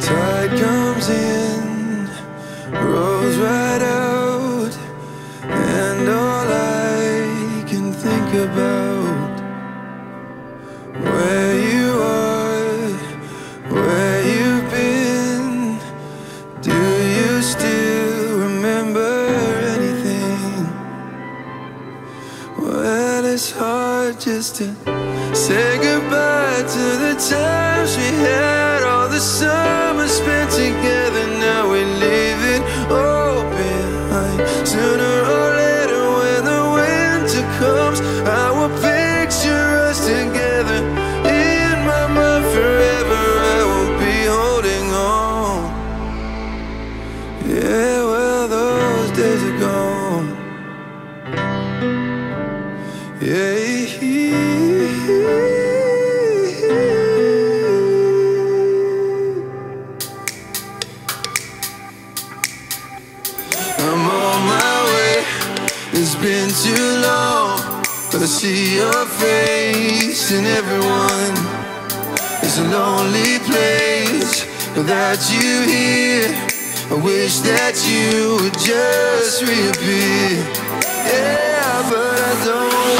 Tide comes in, rolls right out, and all I can think about, where you are, where you've been. Do you still remember anything? Well, it's hard just to say goodbye to the times we had, all the summer spent together. Now we leave it open, like sooner or later when the winter comes, I will picture us together. In my mind forever I will be holding on. Yeah, well, those days are gone. Yeah. I'm on my way, it's been too long, but I see your face in everyone. It's a lonely place without you here. I wish that you would just reappear. Yeah, but I don't